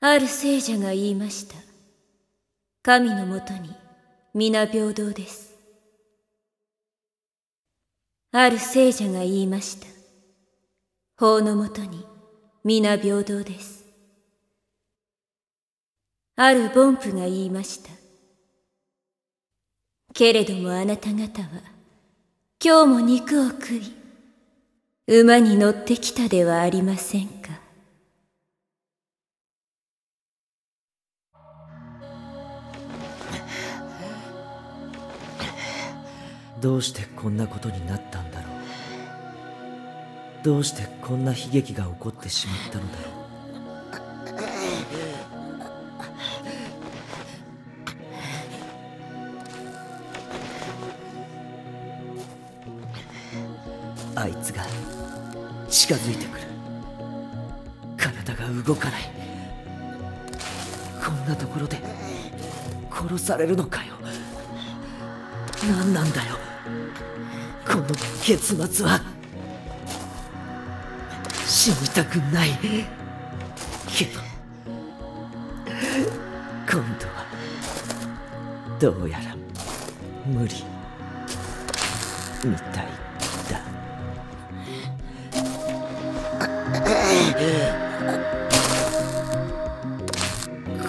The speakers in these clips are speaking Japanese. ある聖者が言いました。神のもとに皆平等です。ある聖者が言いました。法のもとに皆平等です。ある凡夫が言いました。けれどもあなた方は今日も肉を食い馬に乗ってきたではありませんか。どうしてこんなことになったんだろう。どうしてこんな悲劇が起こってしまったのだろう。あいつが近づいてくる。体が動かない。こんなところで殺されるのかよ。何なんだよこの結末は。死にたくないけど今度はどうやら無理みたい。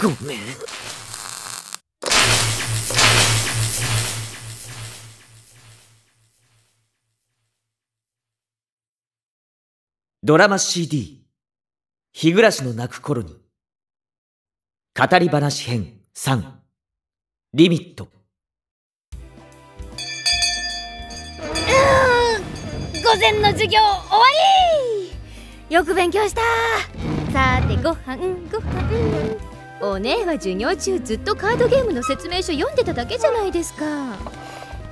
ごめん。ドラマ CD「日暮の泣く頃に」語り話編3リミット。午前の授業終わり。よく勉強した。さてご飯。お姉は授業中ずっとカードゲームの説明書読んでただけじゃないですか。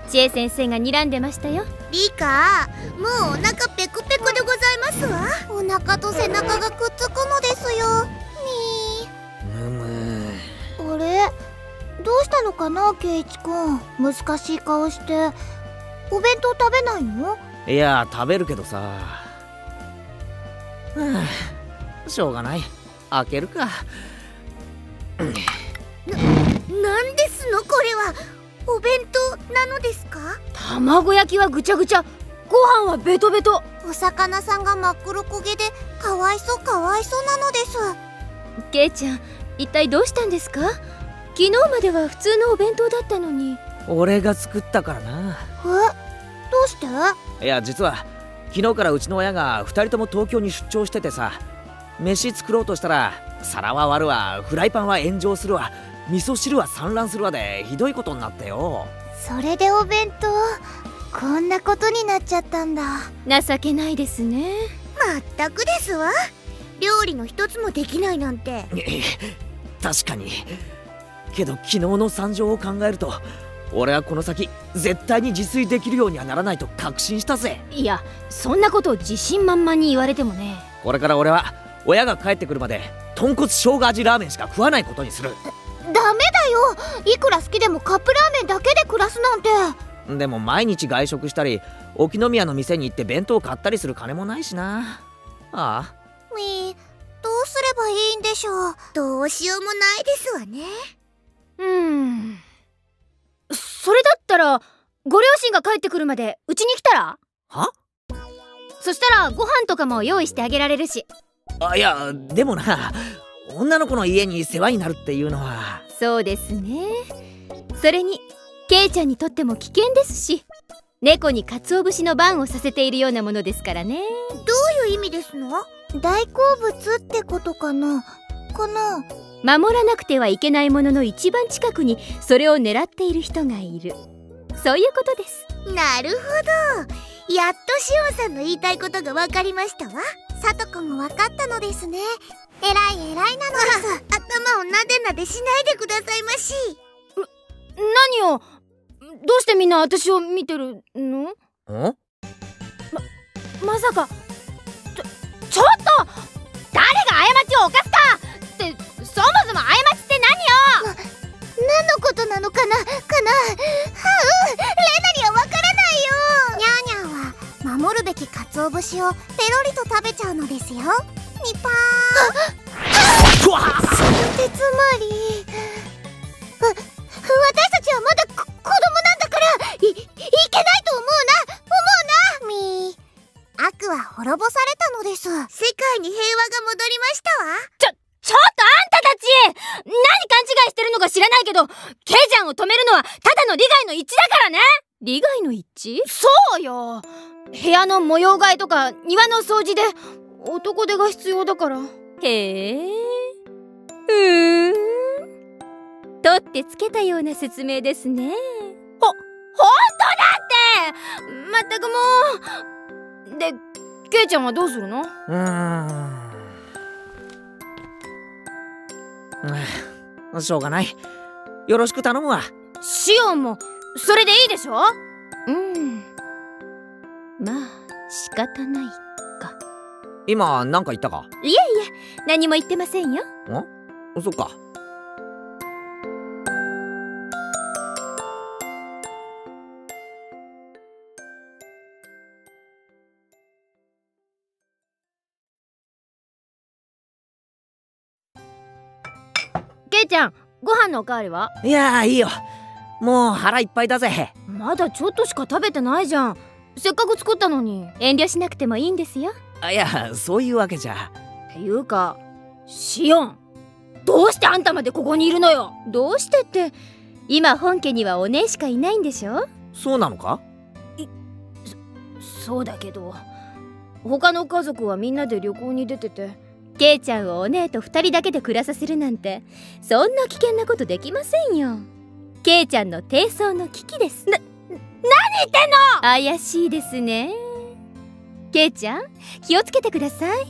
千恵先生が睨んでましたよ。リカ、もうお腹ペコペコでございますわ。お腹と背中がくっつくのですよ。みーむむ。あれ、どうしたのかな圭一くん。難しい顔して。お弁当食べないの？いや食べるけどさ、しょうがない。開けるか。なんですのこれは。お弁当なのですか？卵焼きはぐちゃぐちゃ、ご飯はベトベト。お魚さんが真っ黒焦げでかわいそうかわいそうなのです。けいちゃん一体どうしたんですか？昨日までは普通のお弁当だったのに。俺が作ったからな。え、どうして？いや実は昨日からうちの親が2人とも東京に出張しててさ、飯作ろうとしたら皿は割るわ、フライパンは炎上するわ、味噌汁は散乱するわでひどいことになってよ。それでお弁当こんなことになっちゃったんだ。情けないですね。まったくですわ。料理の一つもできないなんて。確かに。けど昨日の惨状を考えると俺はこの先絶対に自炊できるようにはならないと確信したぜ。いやそんなことを自信満々に言われてもね。これから俺は親が帰ってくるまで豚骨生姜味ラーメンしか食わないことにする。ダメだよ。いくら好きでもカップラーメンだけで暮らすなんて。でも毎日外食したり沖宮の店に行って弁当買ったりする金もないしな。ああみー、どうすればいいんでしょう。どうしようもないですわね。それだったらご両親が帰ってくるまでうちに来たら？は？そしたらご飯とかも用意してあげられるし。あ、いやでもな、女の子の家に世話になるっていうのは。そうですね。それにケイちゃんにとっても危険ですし、猫に鰹節の番をさせているようなものですからね。どういう意味ですの？大好物ってことかな。この守らなくてはいけないものの一番近くにそれを狙っている人がいる、そういうことです。なるほど。やっとシオンさんの言いたいことが分かりましたわ。さとこも分かったのですね。えらいえらいなのです。頭をなでなでしないでくださいまし。何を。どうしてみんな私を見てるの？まさか。ちょっと誰が過ちを犯すかって、そもそも過ちって何よ。何のことなのかな。レナにはわからないよ。ニャーニャーは守るべき鰹節をペロリと食べちゃうのですよ。ニパーン。ちょっとあんたたち、何勘違いしてるのか知らないけど、ケイちゃんを止めるのはただの利害の一致だからね。利害の一致？そうよ。部屋の模様替えとか庭の掃除で男手が必要だから。へえ。取ってつけたような説明ですね。ほんとだって。まったくもう。で、ケイちゃんはどうするの？しょうがない。よろしく頼むわ。シオンもそれでいいでしょ？まあ仕方ないか。今何か言ったか？いえいえ、何も言ってませんよ。ん？そっか。ケイちゃん、ご飯のおかわりは？いやー、いいよ。もう腹いっぱいだぜ。まだちょっとしか食べてないじゃん。せっかく作ったのに。遠慮しなくてもいいんですよ。いや、そういうわけじゃ。っていうか、シオン、どうしてあんたまでここにいるのよ。どうしてって、今本家にはお姉しかいないんでしょ？そうなのか？そうだけど、他の家族はみんなで旅行に出てて。ケイちゃんをお姉と2人だけで暮らさせるなんて、そんな危険なことできませんよ。ケイちゃんの低層の危機です。何言ってんの！怪しいですね。ケイちゃん、気をつけてください。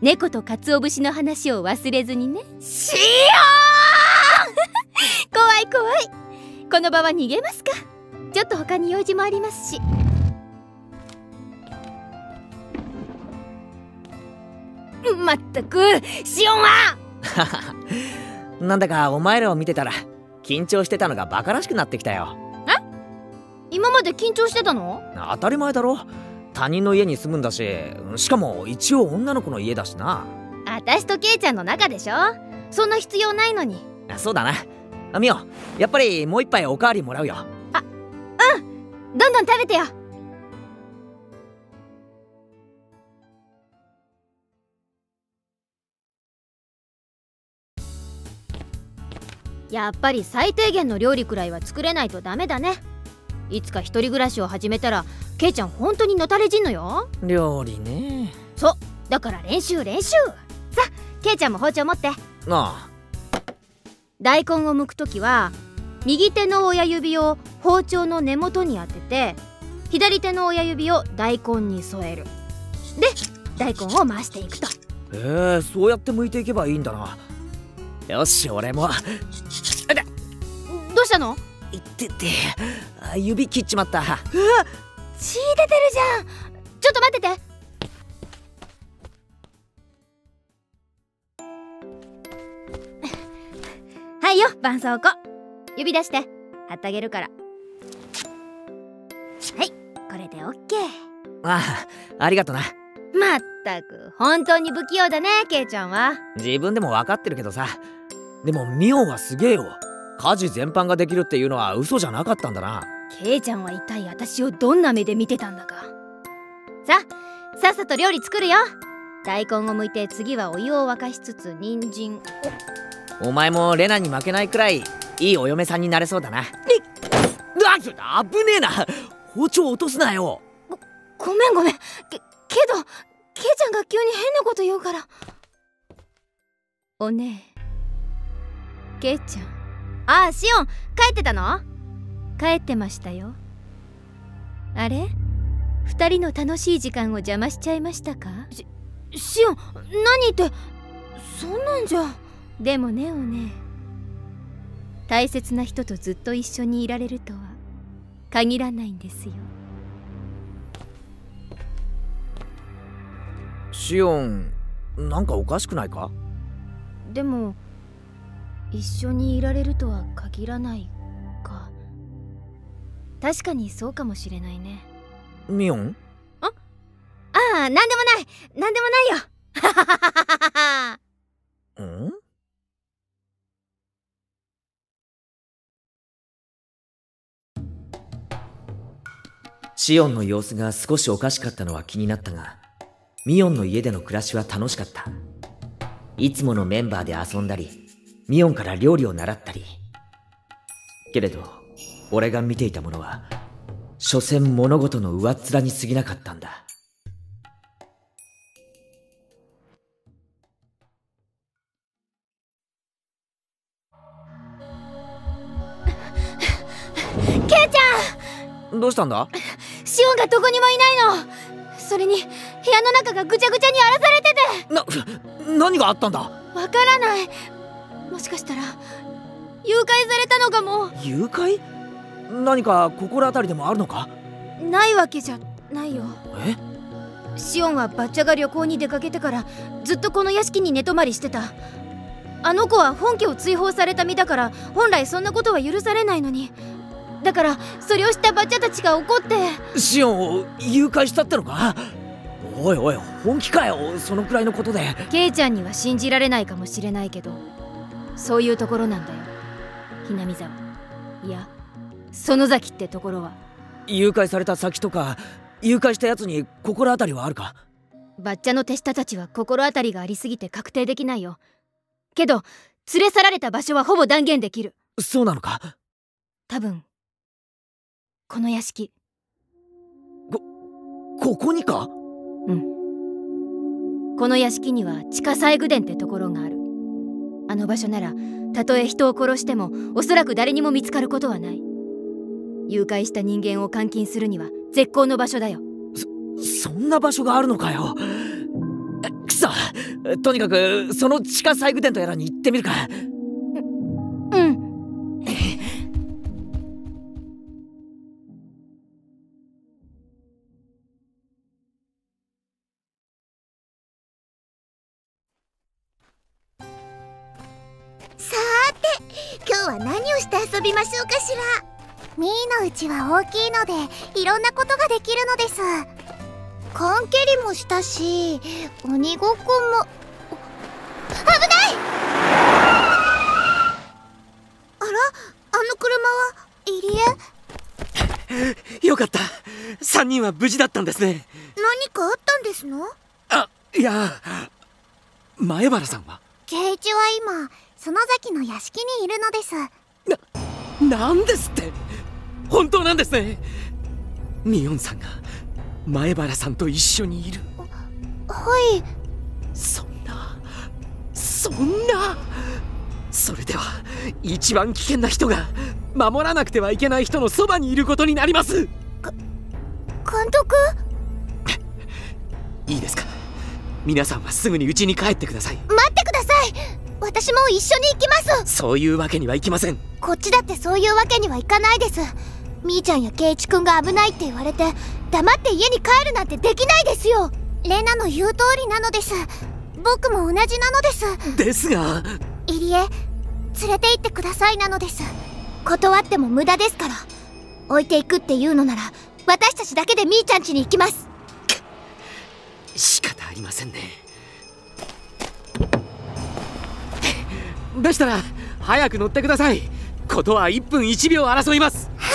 猫とカツオ節の話を忘れずにね。シオン怖い怖い。この場は逃げますか。ちょっと他に用事もありますし。まったく、シオンはなんだかお前らを見てたら緊張してたのがバカらしくなってきたよ。え？今まで緊張してたの？当たり前だろ。他人の家に住むんだし、しかも一応女の子の家だしな。私とケイちゃんの仲でしょ。そんな必要ないのに。そうだな。ミオ、やっぱりもう一杯おかわりもらうよ。うん、どんどん食べてよ。やっぱり最低限の料理くらいは作れないとダメだね。いつか一人暮らしを始めたらケイちゃん本当にのたれじんのよ。料理ね。そうだから練習練習。さあ、ケイちゃんも包丁持って。大根を剥くときは右手の親指を包丁の根元に当てて、左手の親指を大根に添える。で、大根を回していくと。そうやって剥いていけばいいんだな。よし、俺も。どうしたの？いってて、指切っちまった。うわ、血出てるじゃん。ちょっと待ってて。はいよ、絆創膏。指出して、貼ってあげるから。はい、これでオッケー。ありがとな。まったく、本当に不器用だね、ケイちゃんは。自分でも分かってるけどさ。でもミオはすげえよ。家事全般ができるっていうのは嘘じゃなかったんだな。ケイちゃんは一体私をどんな目で見てたんだか。さっさと料理作るよ。大根を剥いて、次はお湯を沸かしつつ人参。お前もレナに負けないくらいいいお嫁さんになれそうだな。危ねえな。包丁落とすなよ。ごめん。けどケイちゃんが急に変なこと言うから。おねえ、ケイちゃん。シオン、帰ってたの？帰ってましたよ。あれ？二人の楽しい時間を邪魔しちゃいましたか？シオン、何言って。そんなんじゃ。でもね、おねえ、大切な人とずっと一緒にいられるとは限らないんですよ。シオン、なんかおかしくないか？でも一緒にいられるとは限らないか。確かにそうかもしれないね。ミオン？なんでもないよ。シオンの様子が少しおかしかったのは気になったが、ミオンの家での暮らしは楽しかった。いつものメンバーで遊んだり、ミオンから料理を習ったり。けれど俺が見ていたものは所詮物事の上っ面に過ぎなかったんだ。ケイちゃん、どうしたんだ？シオンがどこにもいないの。それに部屋の中がぐちゃぐちゃに荒らされてて。何があったんだ？わからない。もしかしたら誘拐されたのかも。誘拐？何か心当たりでもあるのか？ないわけじゃないよ。え？シオンはバッチャが旅行に出かけてからずっとこの屋敷に寝泊まりしてた。あの子は本家を追放された身だから、本来そんなことは許されないのに。だからそれを知ったバッチャたちが怒ってシオンを誘拐したってのか？おいおい、本気かよ、そのくらいのことで。ケイちゃんには信じられないかもしれないけど、そういうところなんだよ、ひなみ沢。いや、その崎ってところは。誘拐された先とか、誘拐したやつに心当たりはあるか？バッチャの手下たちは心当たりがありすぎて確定できないよ。けど連れ去られた場所はほぼ断言できる。そうなのか？多分この屋敷。ここにか？うん、この屋敷には地下細具殿ってところがある。あの場所ならたとえ人を殺してもおそらく誰にも見つかることはない。誘拐した人間を監禁するには絶好の場所だよ。そんな場所があるのかよ。くそ、とにかくその地下細具殿とやらに行ってみるか。うん。今日は何をして遊びましょうかしら。ミーのうちは大きいのでいろんなことができるのです。缶蹴りもしたし、鬼ごっこも。危ない！あら、あの車は入江？よかった、3人は無事だったんですね。何かあったんですの？あ、いや、前原さんは？圭一は今その崎の屋敷にいるのです。なんですって？本当なんですね。ミオンさんが前原さんと一緒にいる。はい。そんな。それでは一番危険な人が守らなくてはいけない人のそばにいることになります。監督？いいですか。皆さんはすぐに家に帰ってください。待ってください。私も一緒に行きます。そういうわけにはいきません。こっちだってそういうわけにはいかないです。みーちゃんや圭一くんが危ないって言われて黙って家に帰るなんてできないですよ。レナの言う通りなのです。僕も同じなのです。ですが入江、連れて行ってくださいなのです。断っても無駄ですから。置いていくっていうのなら私たちだけでみーちゃん家に行きます。仕方ありませんね。でしたら早く乗ってください。ことは1分1秒争います。はい。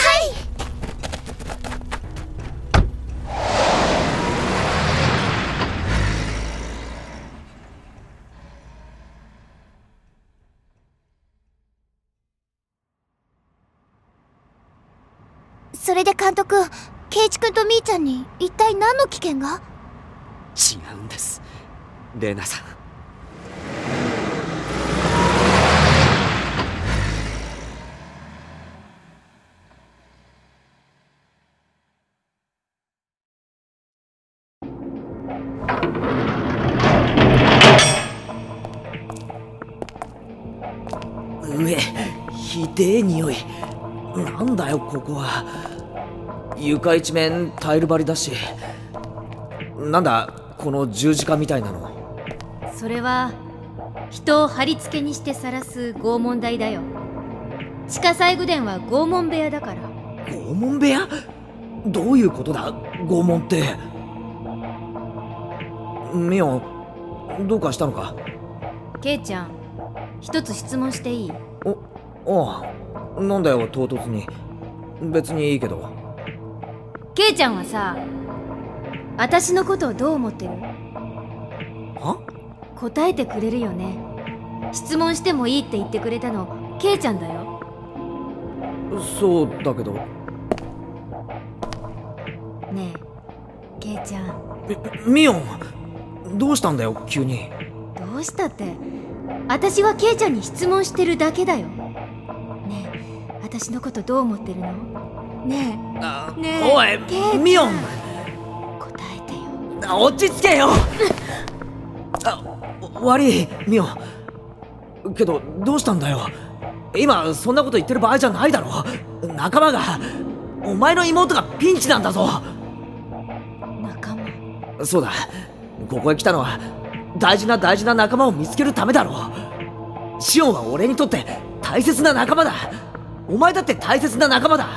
それで監督、圭一君とみーちゃんに一体何の危険が？違うんです、玲奈さん。で匂い、なんだよここは。床一面タイル張りだし、なんだこの十字架みたいなの。それは人を貼り付けにして晒す拷問台だよ。地下細具殿は拷問部屋だから。拷問部屋？どういうことだ？拷問って。ミヨン、どうかしたのか？ケイちゃん、一つ質問していい？ああ、なんだよ唐突に。別にいいけど。ケイちゃんはさ、私のことをどう思ってる？は？答えてくれるよね。質問してもいいって言ってくれたのケイちゃんだよ。そうだけどねえケイちゃん。ミオン、どうしたんだよ急に。どうしたって私はケイちゃんに質問してるだけだよ。ねえ私のことどう思ってるの？ねえねえおいケイちゃん、ミオン答えてよ。落ち着けよ。悪いミオン、けどどうしたんだよ。今そんなこと言ってる場合じゃないだろ。仲間が、お前の妹がピンチなんだぞ。仲間？そうだ、ここへ来たのは大事な大事な仲間を見つけるためだろう。シオンは俺にとって大切な仲間だ。お前だって大切な仲間だ。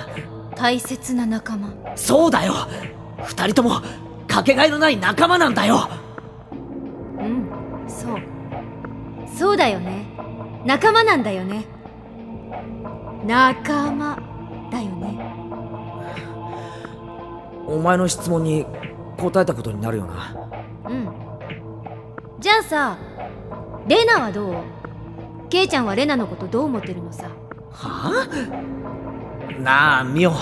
大切な仲間？そうだよ、二人ともかけがえのない仲間なんだよ。そうだよね、仲間なんだよね。仲間だよね。お前の質問に答えたことになるよな。うん。じゃあさ、レナはどう？ケイちゃんはレナのことどう思ってるのさ。はあ？なあミオ、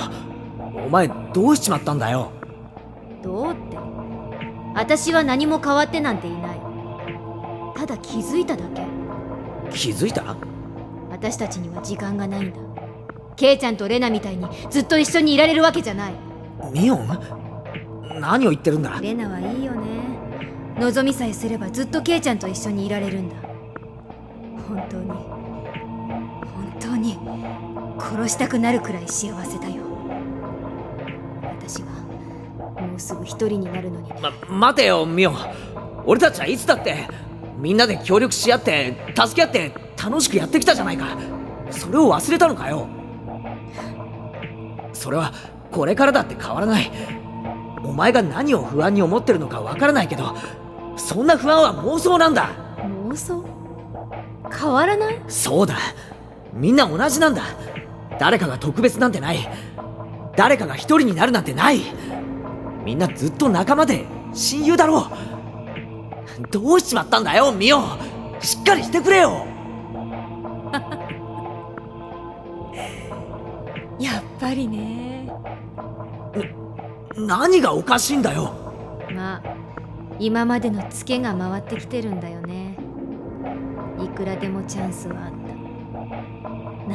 お前どうしちまったんだよ。どうって、私は何も変わってなんていない。ただ気づいただけ。気づいた？私たちには時間がないんだ。ケイちゃんとレナみたいにずっと一緒にいられるわけじゃない。ミオン？何を言ってるんだ。レナはいいよね。望みさえすればずっとケイちゃんと一緒にいられるんだ。本当に本当に殺したくなるくらい幸せだよ。私はもうすぐ一人になるのに。待てよミオン、俺たちはいつだってみんなで協力し合って助け合って楽しくやってきたじゃないか。それを忘れたのかよ。それはこれからだって変わらない。お前が何を不安に思ってるのかわからないけど、そんな不安は妄想なんだ。妄想？変わらない？そうだ、みんな同じなんだ。誰かが特別なんてない。誰かが一人になるなんてない。みんなずっと仲間で親友だろう。どうしちまったんだよミオ、しっかりしてくれよ。やっぱりね。何がおかしいんだよ。まあ今までのツケが回ってきてるんだよね。いくらでもチャンスはあっ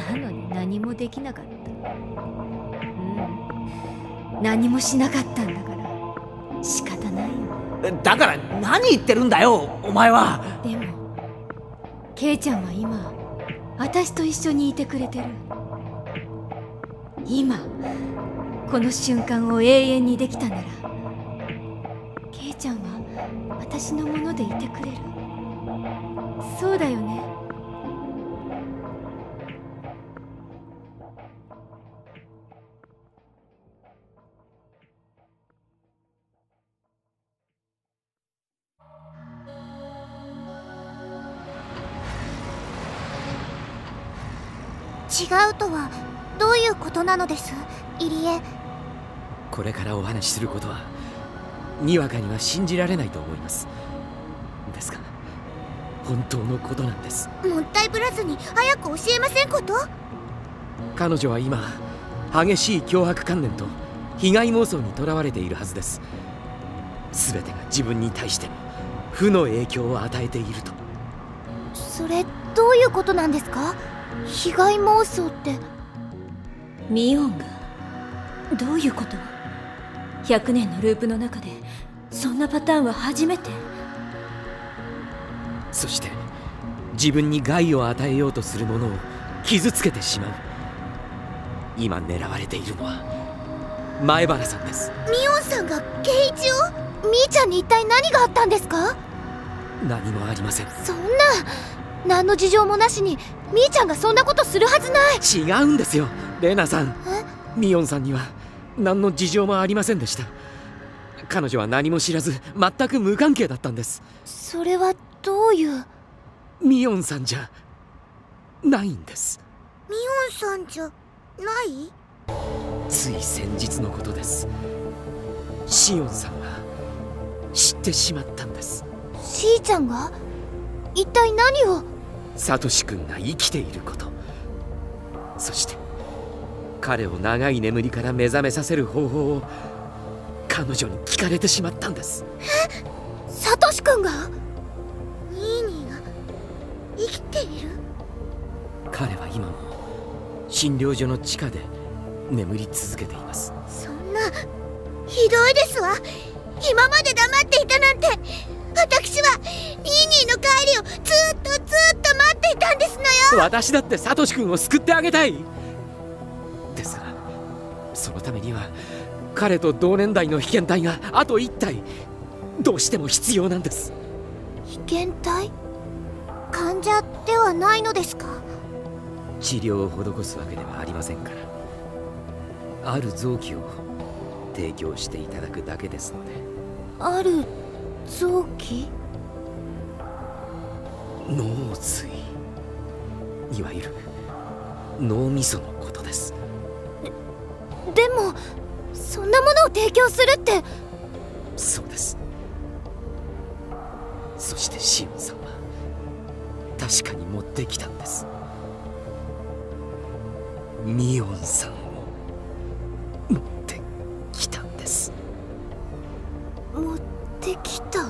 た。なのに何もできなかった。うん、何もしなかったんだから仕方ないよ。だから何言ってるんだよお前は。でもケイちゃんは今私と一緒にいてくれてる。今この瞬間を永遠にできたならケイちゃんは私のものでいてくれる。そうだよね。違うとはどういうことなのです入江。これからお話しすることはにわかには信じられないと思います。ですが本当のことなんです。もったいぶらずに早く教えませんこと。彼女は今激しい脅迫観念と被害妄想にとらわれているはずです。全てが自分に対して負の影響を与えていると。それどういうことなんですか。被害妄想って。ミオンがどういうこと？100年のループの中でそんなパターンは初めて。そして自分に害を与えようとするものを傷つけてしまう。今狙われているのは前原さんです。ミオンさんがケイイチを？ミーちゃんに一体何があったんですか？何もありません。そんな何の事情もなしにミーちゃんがそんなことするはずない。違うんですよレナさん。ミオンさんには何の事情もありませんでした。彼女は何も知らず全く無関係だったんです。それはどういう。ミオンさんじゃないんです。ミオンさんじゃない。つい先日のことです。シオンさんが知ってしまったんです。シーちゃんが？一体何を。サトシ君が生きていること、そして彼を長い眠りから目覚めさせる方法を彼女に聞かれてしまったんです。え、サトシ君が？ニーニーが生きている？彼は今も診療所の地下で眠り続けています。そんなひどいですわ。今まで黙っていたなんて。私はニーニーの帰りをずっと待っていたんですのよ。私だってサトシ君を救ってあげたい。ですがそのためには彼と同年代の被験体があと1体どうしても必要なんです。被験体？患者ではないのですか？治療を施すわけではありませんから、ある臓器を提供していただくだけですので。ある臓器？脳髄、いわゆる脳みそのことです。でもそんなものを提供するって。そうです。そしてシオンさんは確かに持ってきたんです。ミオンさんを持ってきたんです。持ってきた？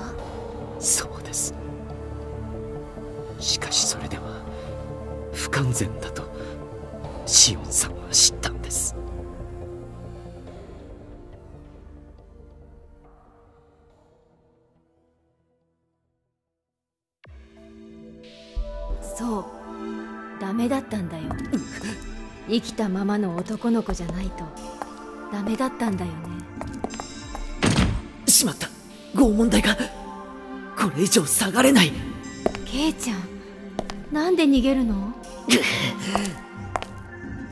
そうです。しかしそれでは不完全だとシオンさんは知ったんです。そう、ダメだったんだよ。生きたままの男の子じゃないとダメだったんだよね。しまった、拷問台がこれ以上下がれない。ケイちゃん、なんで逃げるの？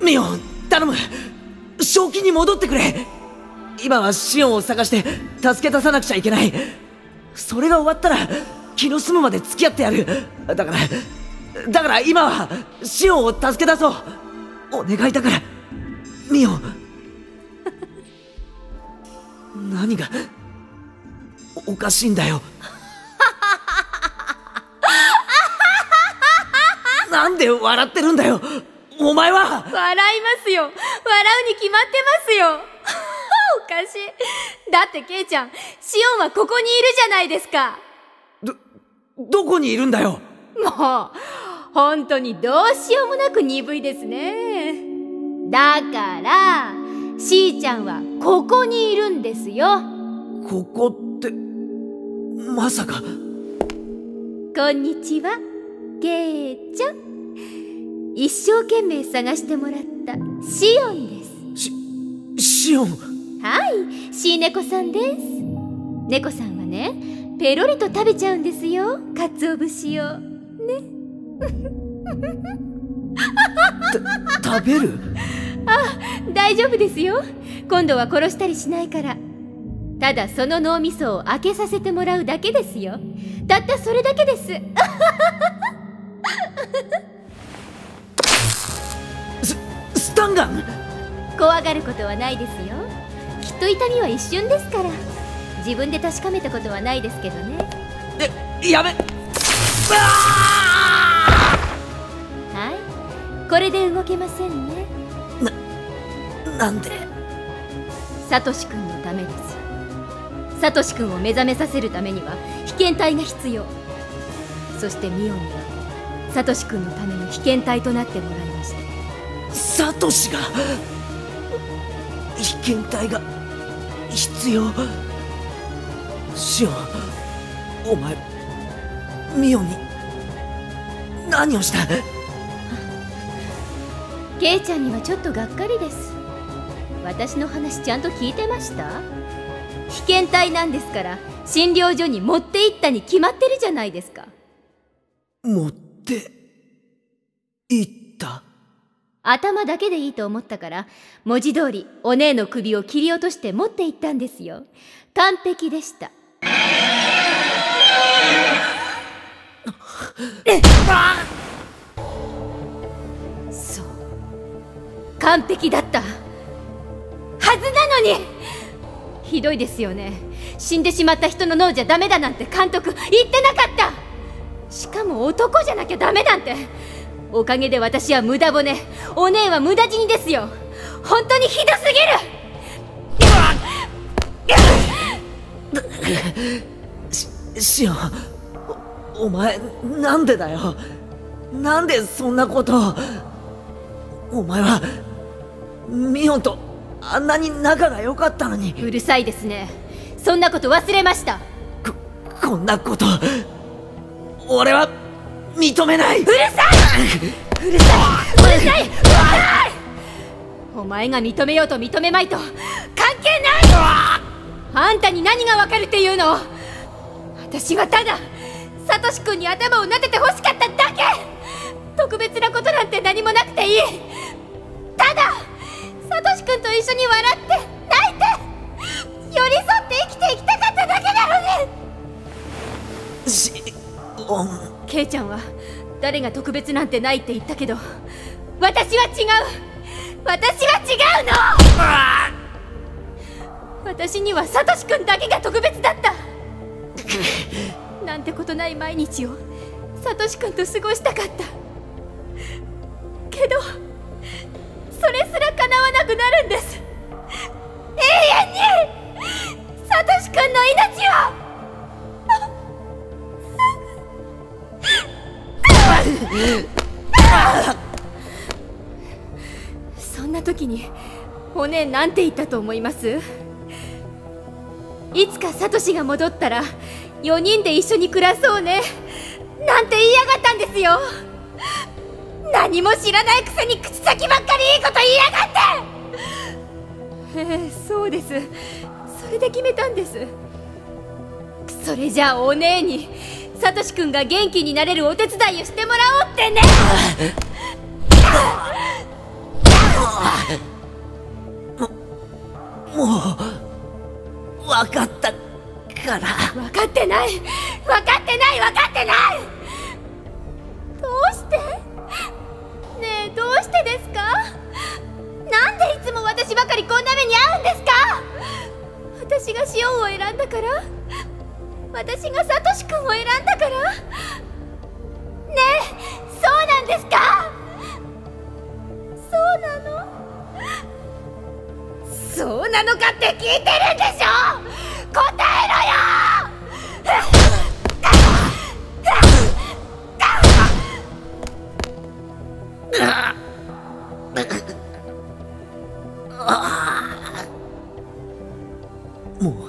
ミオン、頼む、正気に戻ってくれ。今はシオンを探して助け出さなくちゃいけない。それが終わったら気の済むまで付き合ってやる。だから今はシオンを助け出そう。お願いだからミオン。何がおかしいんだよ。なんで笑ってるんだよお前は。笑いますよ、笑うに決まってますよ。おかしい。だってケイちゃん、シオンはここにいるじゃないですか。どこにいるんだよ。もう本当にどうしようもなく鈍いですね。だからしーちゃんはここにいるんですよ。ここってまさか。こんにちはケイちゃん、一生懸命探してもらったシオンです。シオン。はい、シーネコさんです。猫さんはね、ペロリと食べちゃうんですよ、かつお節をね。食べる？あ、大丈夫ですよ。今度は殺したりしないから。ただその脳みそを開けさせてもらうだけですよ。たったそれだけです。スタンガン。怖がることはないですよ。きっと痛みは一瞬ですから。自分で確かめたことはないですけどね。やめ。これで動けませんね。なんで？サトシ君のためです。サトシ君を目覚めさせるためには被験体が必要。そしてミオンはサトシ君のために被験体となってもらいました。サトシが被験体が必要。シオン、お前ミオンに何をした？ケイちゃんにはちょっとがっかりです。私の話ちゃんと聞いてました？被験体なんですから、診療所に持って行ったに決まってるじゃないですか。持って行った？頭だけでいいと思ったから、文字通りお姉の首を切り落として持って行ったんですよ。完璧でした。完璧だったはずなのに。ひどいですよね。死んでしまった人の脳じゃダメだなんて監督言ってなかった。しかも男じゃなきゃダメなんて。おかげで私は無駄骨、お姉は無駄死にですよ。本当にひどすぎる。シオン、お前なんでだよ。なんでそんなことを。お前はミオンとあんなに仲が良かったのに。うるさいですね。そんなこと忘れました。こんなこと俺は認めない。うるさい、うるさい、うるさい、うるさい。お前が認めようと認めまいと関係ないの。あんたに何がわかるっていうの。私はただサトシ君に頭を撫でて欲しかっただけ。特別なことなんて何もなくていい。ただサトシ君と一緒に笑って泣いて寄り添って生きていきたかっただけなのに。シオン、ケイちゃんは誰が特別なんてないって言ったけど、私は違う。私は違うの。私にはサトシ君だけが特別だった。なんてことない毎日をサトシ君と過ごしたかったけど、それすら叶わなくなるんです。永遠にサトシ君の命を。そんな時にお姉なんて言ったと思います。いつかサトシが戻ったら4人で一緒に暮らそうねなんて言いやがったんですよ。何も知らないくせに口先ばっかりいいこと言いやがって。そうです。それで決めたんです。それじゃあお姉にサトシ君が元気になれるお手伝いをしてもらおうってね。もう分かったから。分かってない、分かってない、分かってない。どうしてねえ、どうしてですか。なんでいつも私ばかりこんな目に遭うんですか。私がシオンを選んだから、私がサトシ君を選んだから。ねえ、そうなんですか。そうなの。そうなのかって聞いてるんでしょ。答えろよ。もう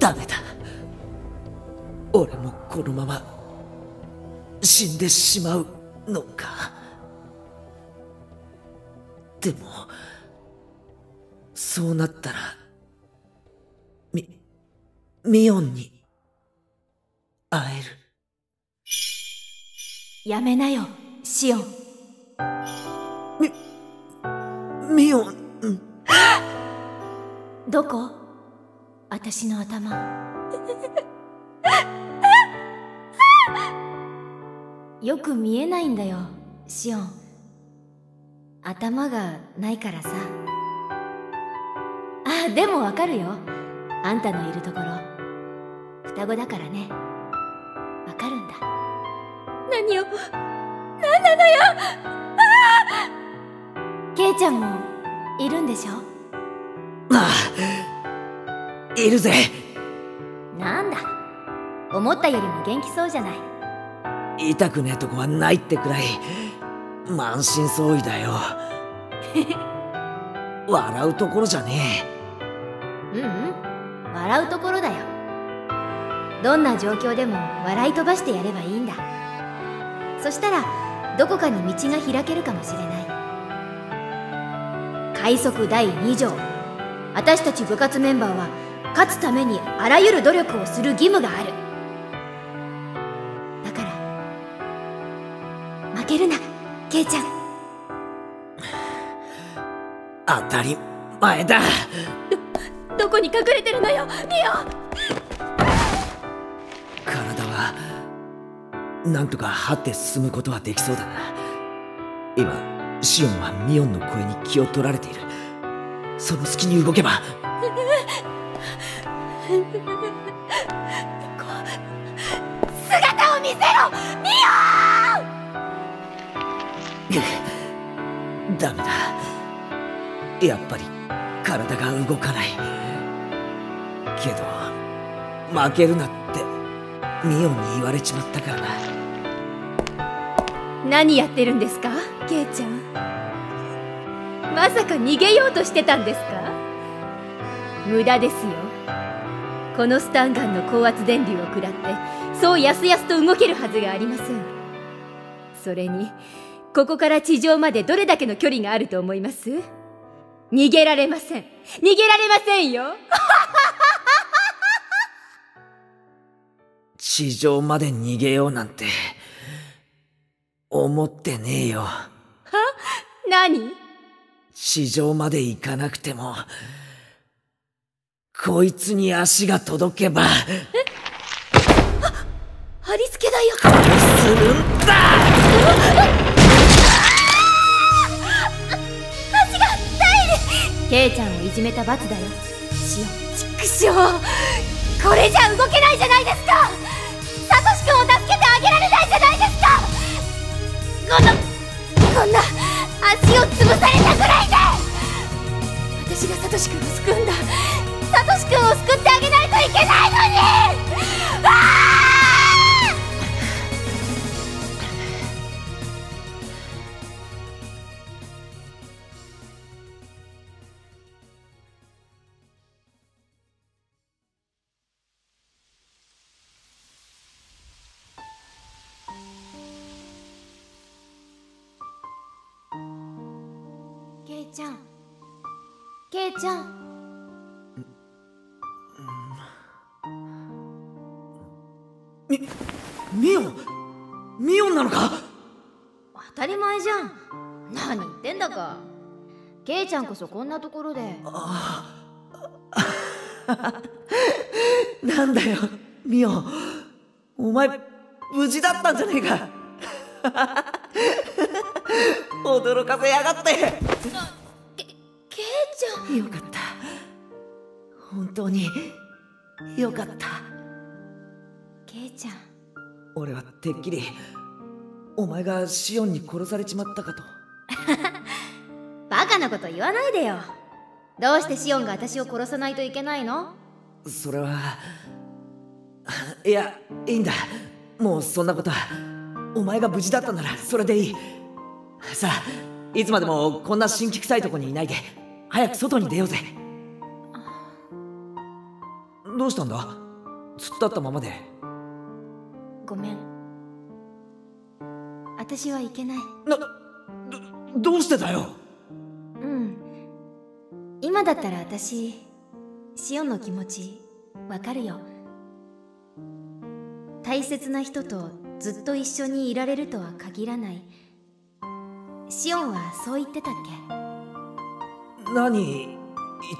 ダメだ。俺もこのまま死んでしまうのか。でもそうなったらミオンに会える。やめなよシオン。ミオン、どこ？私の頭。よく見えないんだよシオン。頭がないからさ。あ、でもわかるよ。あんたのいるところ双子だからね。わかるんだ。何を、何なのよ。ケイちゃんもいるんでしょ。ああ、いるぜ。なんだ、思ったよりも元気そうじゃない。痛くねえとこはないってくらい満身創痍だよ。 笑うところじゃねえ。笑うところだよ。どんな状況でも笑い飛ばしてやればいいんだ。そしたらどこかに道が開けるかもしれない。快速第2条、私たち部活メンバーは勝つためにあらゆる努力をする義務がある。だから負けるなケイちゃん。当たり前だ。どこに隠れてるのよミオ。体はなんとか張って進むことはできそうだな。今シオンはミオンの声に気を取られている。その隙に動けば。姿を見見せろミオン。ダメだ、やっぱり体が動かない。けど負けるなってミオンに言われちまったからな。何やってるんですかケイちゃん、まさか逃げようとしてたんですか。無駄ですよ、このスタンガンの高圧電流を食らってそうやすやすと動けるはずがありません。それにここから地上までどれだけの距離があると思います。逃げられません、逃げられませんよ地上まで逃げようなんて思ってねえよ。は？何？地上まで行かなくてもこいつに足が届けば。え？貼り付けだよ。どうするんだ。足が痛い。ケイちゃんをいじめた罰だよ。ちくしょう、これじゃ動けないじゃないですか。サトシ君を助けてあげられないじゃないですか。こんな足を潰されたぐらいで。私がサトシ君を救うんだ。サトシ君を救ってあげないといけないのに。ケイちゃん、ケイちゃん。ミオンなのか。当たり前じゃん、何言ってんだか。ケイちゃんこそこんなところで。あなんだよミオン、お前無事だったんじゃねえか驚かせやがって。ケイちゃん、よかった、本当によかった。ケイちゃん、俺はてっきりお前がシオンに殺されちまったかとバカなこと言わないでよ。どうしてシオンが私を殺さないといけないの。それはいや、いいんだ、もうそんなことは。お前が無事だったならそれでいい。さあ、いつまでもこんな辛気臭いとこにいないで早く外に出ようぜどうしたんだ、突っ立ったままで。ごめん、私はいけない。どうしてだよ。うん、今だったら私シオンの気持ちわかるよ。大切な人とずっと一緒にいられるとは限らない。シオンはそう言ってたっけ。何言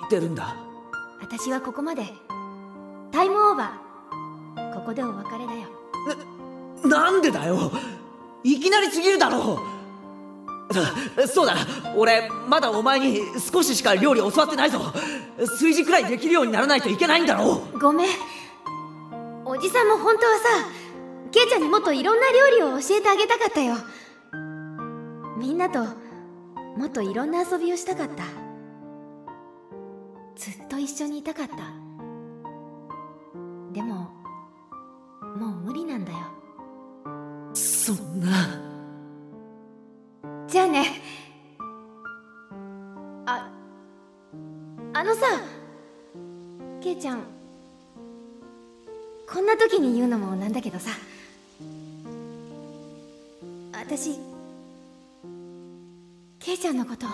ってるんだ。私はここまで、タイムオーバー、ここでお別れだよ。なんでだよ、いきなりすぎるだろう。そうだ、俺まだお前に少ししか料理教わってないぞ。炊事くらいできるようにならないといけないんだろう。ごめん、おじさんも本当はさ、ケイちゃんにもっといろんな料理を教えてあげたかったよ。みんなともっといろんな遊びをしたかった。ずっと一緒にいたかった。でももう無理なんだよ。そんな。じゃあね。あのさ、ケイちゃん、こんな時に言うのもなんだけどさ、私ケイちゃんのこと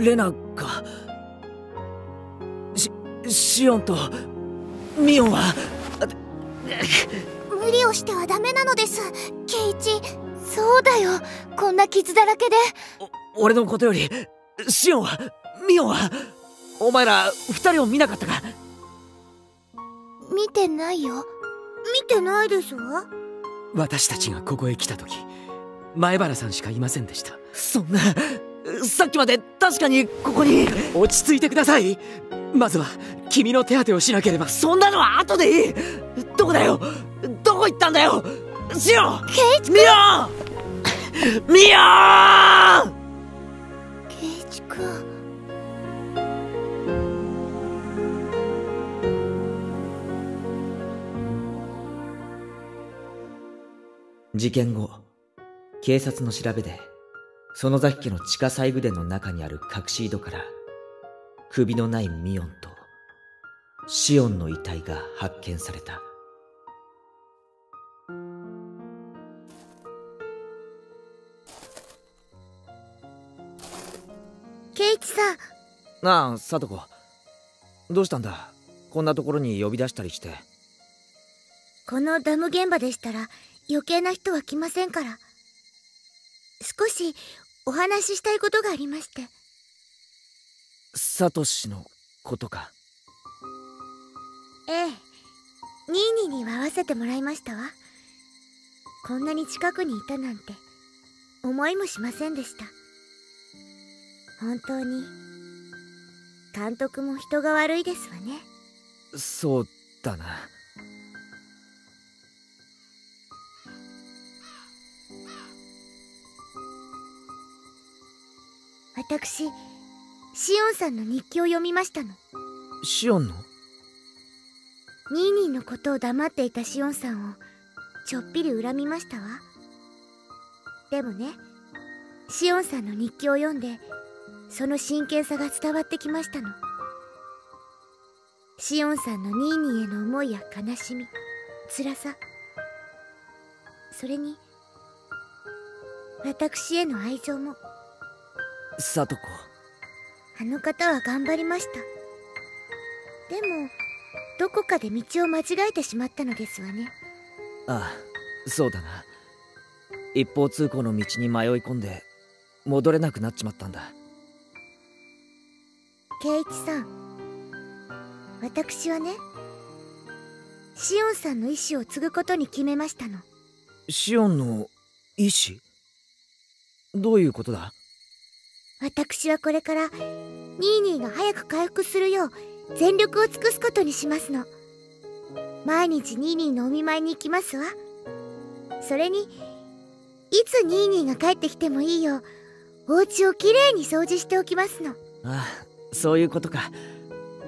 レナか。シオンとミオンは無理をしてはダメなのです、ケイチ。そうだよ、こんな傷だらけで。俺のことよりシオンはミオンは。お前ら二人を見なかったか？見てないよ。見てないでしょ。私たちがここへ来た時、前原さんしかいませんでした。そんな、さっきまで確かにここに。落ち着いてください。まずは君の手当てをしなければ。そんなのは後でいい。どこだよ、どこ行ったんだよ。シオン、ケイチ君、ミオン、ミオン。ケイチ君、事件後、警察の調べで園崎家の地下採具殿の中にある隠し井戸から首のないミオンとシオンの遺体が発見された。ケイチさん。なあ、さとこ、どうしたんだ？こんなところに呼び出したりして。このダム現場でしたら余計な人は来ませんから、少しお話ししたいことがありまして。サトシのことか？ええ、ニーニーには会わせてもらいましたわ。こんなに近くにいたなんて思いもしませんでした。本当に監督も人が悪いですわね。そうだな。私、シオンさんの日記を読みましたの。シオンの？ニーニーのことを黙っていたシオンさんをちょっぴり恨みましたわ。でもね、シオンさんの日記を読んでその真剣さが伝わってきましたの。シオンさんのニーニーへの思いや悲しみ、辛さ、それに私への愛情も。さとこ、あの方は頑張りました。でもどこかで道を間違えてしまったのですわね。ああ、そうだな。一方通行の道に迷い込んで戻れなくなっちまったんだ。圭一さん、私はね、シオンさんの意志を継ぐことに決めましたの。シオンの意志？どういうことだ？私はこれからニーニーが早く回復するよう全力を尽くすことにしますの。毎日ニーニーのお見舞いに行きますわ。それにいつニーニーが帰ってきてもいいようお家をきれいに掃除しておきますの。ああ、そういうことか。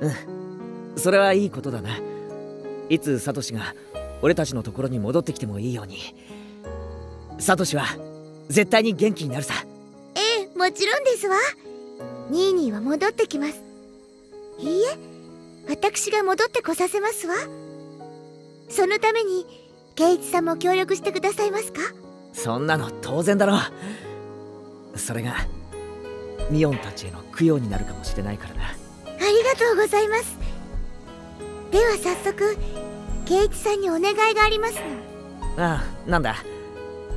うん、それはいいことだな。いつサトシが俺たちのところに戻ってきてもいいように。サトシは絶対に元気になるさ。もちろんですわ。ニーニーは戻ってきます。いいえ、私が戻ってこさせますわ。そのために圭一さんも協力してくださいますか？そんなの当然だろう。それがミオンたちへの供養になるかもしれないからな。ありがとうございます。では早速圭一さんにお願いがありますの。ああ、なんだ、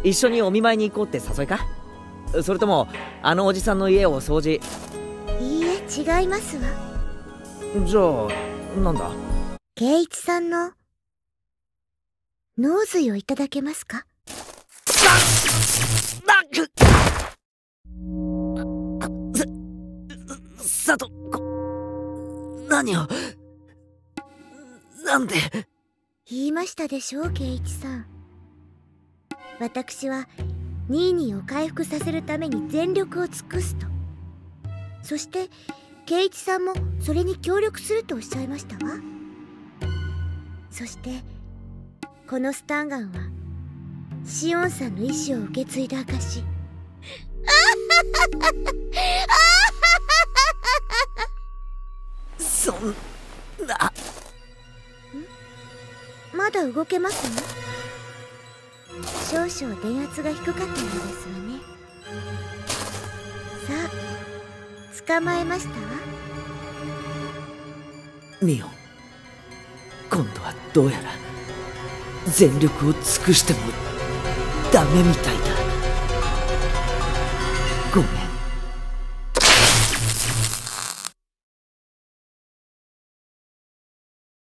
一緒にお見舞いに行こうって誘いか？それともあのおじさんの家を掃除？いいえ、違いますわ。じゃあなんだ？圭一さんのノーズイをいただけますか？さとこ、何を、なんで？言いましたでしょう、圭一さん。私はニーニーを回復させるために全力を尽くすと。そして圭一さんもそれに協力するとおっしゃいましたわ。そしてこのスタンガンはシオンさんの意志を受け継いだ証。そんな。ん？まだ動けますね。少々電圧が低かったのですわね。さあ捕まえましたわ。ミオン、今度はどうやら全力を尽くしてもダメみたいだ。ごめん。